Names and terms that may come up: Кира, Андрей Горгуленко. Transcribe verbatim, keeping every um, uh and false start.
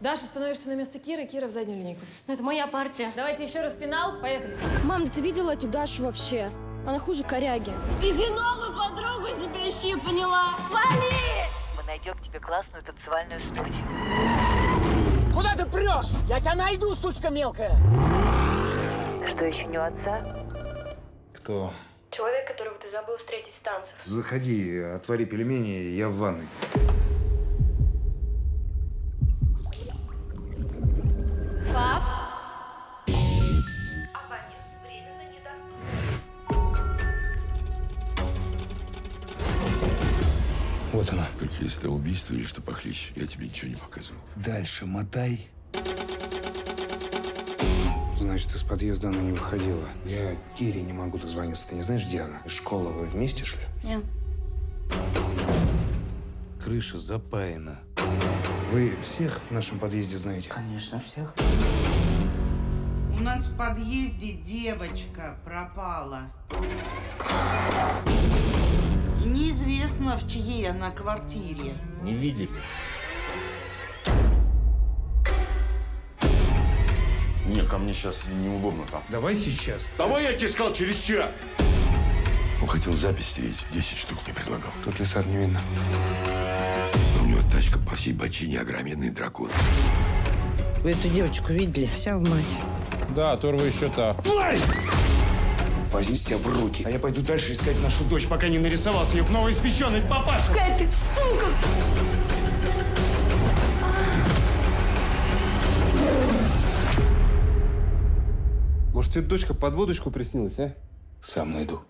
Даша, становишься на место Киры, Кира в заднюю линейку. Это моя партия. Давайте еще раз финал, поехали. Мам, ты видела эту Дашу вообще? Она хуже коряги. Иди новую подругу себе ищи, поняла? Вали! Мы найдем тебе классную танцевальную студию. Куда ты прешь? Я тебя найду, сучка мелкая! Что еще не у отца? Кто? Человек, которого ты забыл встретить с танцев. Заходи, отвари пельмени, я в ванной. Пап? Вот она. Только если это убийство или что похлеще, я тебе ничего не показывал. Дальше мотай. Значит, из подъезда она не выходила. Я Кире не могу дозвониться. Ты не знаешь, где она? Из школы вы вместе шли? Нет. Крыша запаяна. Вы всех в нашем подъезде знаете? Конечно, всех. У нас в подъезде девочка пропала. Неизвестно, в чьей она квартире. Не видели. Не, ко мне сейчас неудобно там. Давай сейчас. Давай, я тебе сказал, через час. Он хотел запись стереть, десять штук мне предлагал. Тут леса не видно. Но у него тачка по всей бочине, огроменный дракон. Вы эту девочку видели? Вся в мать. Да, оторвай счета. Тварь! Возьми себя в руки. А я пойду дальше искать нашу дочь, пока не нарисовался ее новоиспеченный папаша. Какая ты сука! Может, тебе дочка под водочку приснилась, а? Сам найду.